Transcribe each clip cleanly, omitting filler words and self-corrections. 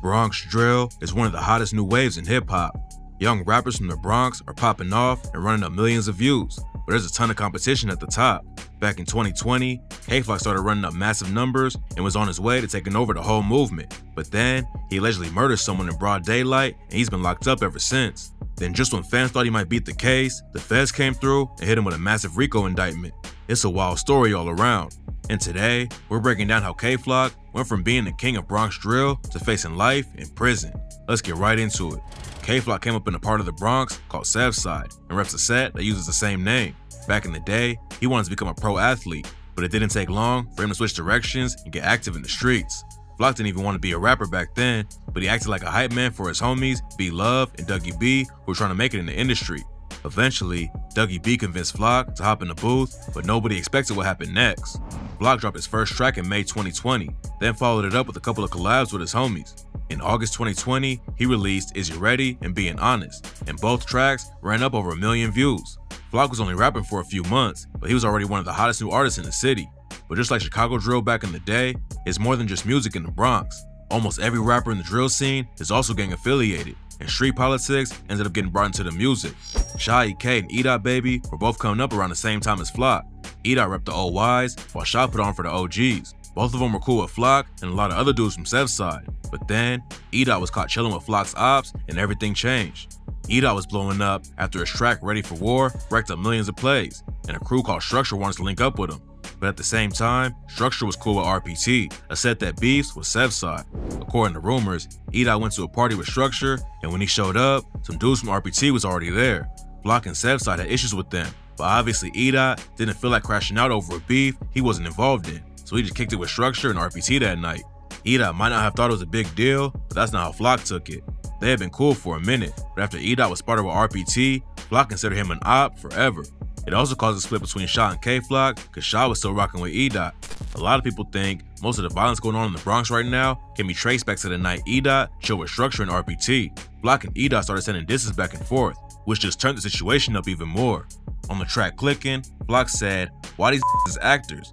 Bronx drill is one of the hottest new waves in hip-hop. Young rappers from the Bronx are popping off and running up millions of views, but there's a ton of competition at the top. Back in 2020, Kay Flock started running up massive numbers and was on his way to taking over the whole movement, but then he allegedly murdered someone in broad daylight and he's been locked up ever since. Then just when fans thought he might beat the case, the feds came through and hit him with a massive RICO indictment. It's a wild story all around. And today, we're breaking down how Kay Flock went from being the king of Bronx drill to facing life in prison. Let's get right into it. Kay Flock came up in a part of the Bronx called Sev Side and reps a set that uses the same name. Back in the day, he wanted to become a pro athlete, but it didn't take long for him to switch directions and get active in the streets. Flock didn't even want to be a rapper back then, but he acted like a hype man for his homies B-Love and Dougie B, who were trying to make it in the industry. Eventually, Dougie B convinced Flock to hop in the booth, but nobody expected what happened next. Flock dropped his first track in May 2020, then followed it up with a couple of collabs with his homies. In August 2020, he released Is You Ready and Being Honest, and both tracks ran up over 1 million views. Flock was only rapping for a few months, but he was already one of the hottest new artists in the city. But just like Chicago drill back in the day, it's more than just music in the Bronx. Almost every rapper in the drill scene is also gang affiliated, and street politics ended up getting brought into the music. Shai-K and E.Dot Baby were both coming up around the same time as Flock. E.Dot repped the OYs, while Shai put on for the OGs. Both of them were cool with Flock and a lot of other dudes from Sev Side. But then, E.Dot was caught chilling with Flock's ops and everything changed. E.Dot was blowing up after his track Ready for War racked up millions of plays, and a crew called Structure wanted to link up with him. But at the same time, Structure was cool with RPT, a set that beefs with Sev Side. According to rumors, E.Dot went to a party with Structure, and when he showed up, some dudes from RPT was already there. Flock and Sev Side had issues with them, but obviously E.Dot didn't feel like crashing out over a beef he wasn't involved in, so he just kicked it with Structure and RPT that night. E.Dot might not have thought it was a big deal, but that's not how Flock took it. They had been cool for a minute, but after E.Dot was spotted with RPT, Flock considered him an op forever. It also caused a split between Shai and Kay Flock, because Shai was still rocking with E.Dot. A lot of people think most of the violence going on in the Bronx right now can be traced back to the night E.Dot chilled with Structure and RPT. Flock and E.Dot started sending disses back and forth, which just turned the situation up even more. On the track Clickin', Flock said, "Why these is actors?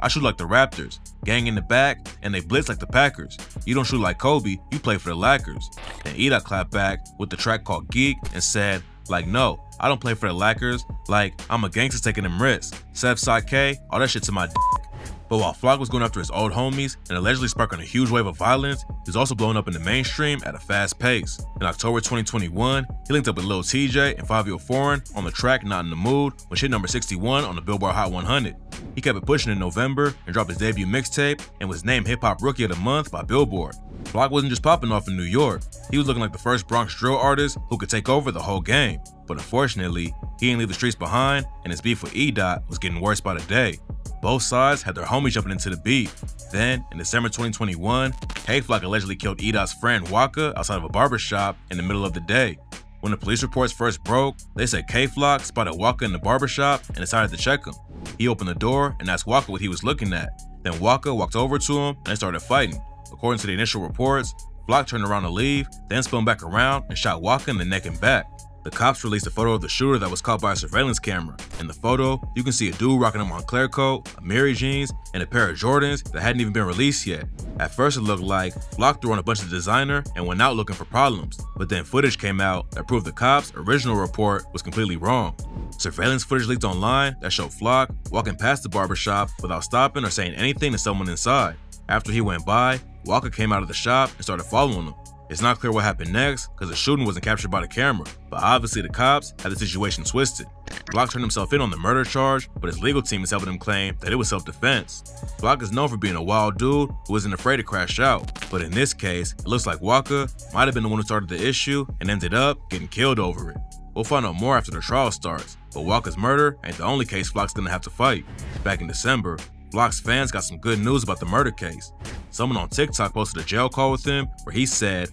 I shoot like the Raptors, gang in the back, and they blitz like the Packers. You don't shoot like Kobe, you play for the Lakers." And E.Dot clapped back with the track called Geek and said, "Like, no, I don't play for the Lakers. Like, I'm a gangster taking them risks. Sev Side K, all that shit to my dick." But while Flock was going after his old homies and allegedly sparking a huge wave of violence, he was also blowing up in the mainstream at a fast pace. In October 2021, he linked up with Lil Tjay and Fivio Foreign on the track Not In The Mood, which hit number 61 on the Billboard Hot 100. He kept it pushing in November and dropped his debut mixtape and was named Hip Hop Rookie of the Month by Billboard. Flock wasn't just popping off in New York, he was looking like the first Bronx drill artist who could take over the whole game. But unfortunately, he didn't leave the streets behind, and his beef with E.Dot was getting worse by the day. Both sides had their homies jumping into the beef. Then, in December 2021, Kay Flock allegedly killed E.Dot's friend Waka outside of a barbershop in the middle of the day. When the police reports first broke, they said Kay Flock spotted Waka in the barbershop and decided to check him. He opened the door and asked Waka what he was looking at. Then Waka walked over to him and they started fighting. According to the initial reports, Flock turned around to leave, then spun back around and shot Waka in the neck and back. The cops released a photo of the shooter that was caught by a surveillance camera. In the photo, you can see a dude rocking a Moncler coat, a Mary jeans, and a pair of Jordans that hadn't even been released yet. At first it looked like Flock threw on a bunch of designer and went out looking for problems, but then footage came out that proved the cops' original report was completely wrong. Surveillance footage leaked online that showed Flock walking past the barbershop without stopping or saying anything to someone inside. After he went by, Walker came out of the shop and started following him. It's not clear what happened next because the shooting wasn't captured by the camera, but obviously the cops had the situation twisted. Flock turned himself in on the murder charge, but his legal team is helping him claim that it was self-defense. Flock is known for being a wild dude who isn't afraid to crash out, but in this case, it looks like Waka might have been the one who started the issue and ended up getting killed over it. We'll find out more after the trial starts, but Waka's murder ain't the only case Flock's gonna have to fight. Back in December, Flock's fans got some good news about the murder case. Someone on TikTok posted a jail call with him where he said,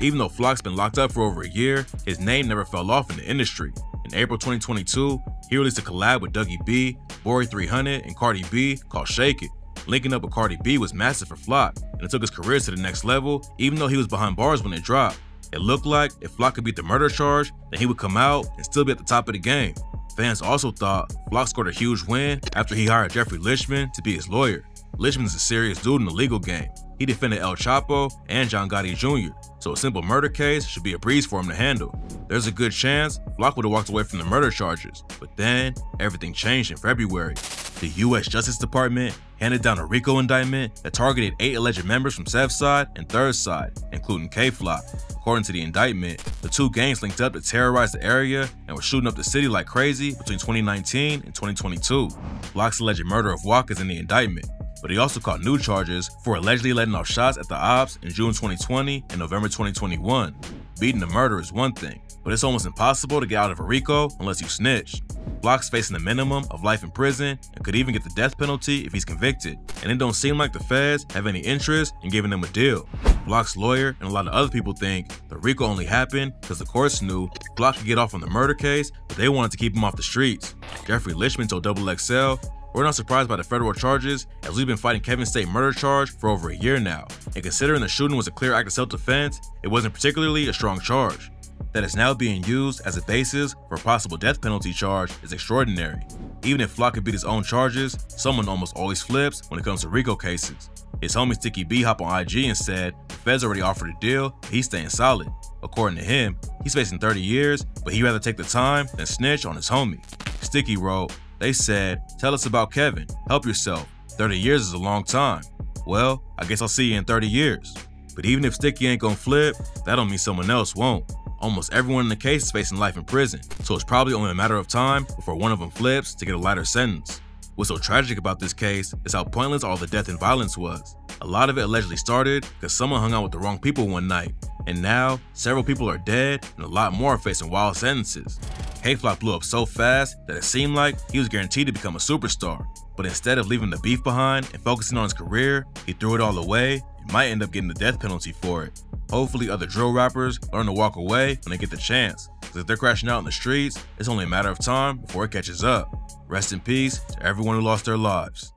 even though Flock's been locked up for over a year, his name never fell off in the industry. In April 2022, he released a collab with Dougie B, Bori 300, and Cardi B called Shai-K. Linking up with Cardi B was massive for Flock, and it took his career to the next level even though he was behind bars when it dropped. It looked like if Flock could beat the murder charge, then he would come out and still be at the top of the game. Fans also thought Flock scored a huge win after he hired Jeffrey Lichtman to be his lawyer. Lichtman's a serious dude in the legal game. He defended El Chapo and John Gotti Jr., so a simple murder case should be a breeze for him to handle. There's a good chance Flock would have walked away from the murder charges, but then everything changed in February. The U.S. Justice Department handed down a RICO indictment that targeted 8 alleged members from Sev Side and Third Side, including Kay Flock. According to the indictment, the two gangs linked up to terrorize the area and were shooting up the city like crazy between 2019 and 2022. Flock's alleged murder of Waka is in the indictment, but he also caught new charges for allegedly letting off shots at the ops in June 2020 and November 2021. Beating the murder is one thing, but it's almost impossible to get out of a RICO unless you snitch. Flock's facing a minimum of life in prison and could even get the death penalty if he's convicted, and it don't seem like the feds have any interest in giving him a deal. Flock's lawyer and a lot of other people think the RICO only happened because the courts knew Flock could get off on the murder case, but they wanted to keep him off the streets. Jeffrey Lichtman told XXL, "We're not surprised by the federal charges, as we've been fighting Kevin's state murder charge for over a year now, and considering the shooting was a clear act of self-defense, it wasn't particularly a strong charge. That is now being used as a basis for a possible death penalty charge is extraordinary. Even if Flock could beat his own charges, someone almost always flips when it comes to RICO cases." His homie Sticky B hopped on IG and said the feds already offered a deal, but he's staying solid. According to him, he's facing 30 years, but he'd rather take the time than snitch on his homie. Sticky wrote, "They said, tell us about Kevin, help yourself, 30 years is a long time. Well, I guess I'll see you in 30 years. But even if Sticky ain't gonna flip, that don't mean someone else won't. Almost everyone in the case is facing life in prison, so it's probably only a matter of time before one of them flips to get a lighter sentence. What's so tragic about this case is how pointless all the death and violence was. A lot of it allegedly started because someone hung out with the wrong people one night, and now several people are dead and a lot more are facing wild sentences. Kay Flock blew up so fast that it seemed like he was guaranteed to become a superstar, but instead of leaving the beef behind and focusing on his career, he threw it all away and might end up getting the death penalty for it. Hopefully other drill rappers learn to walk away when they get the chance, because if they're crashing out in the streets, it's only a matter of time before it catches up. Rest in peace to everyone who lost their lives."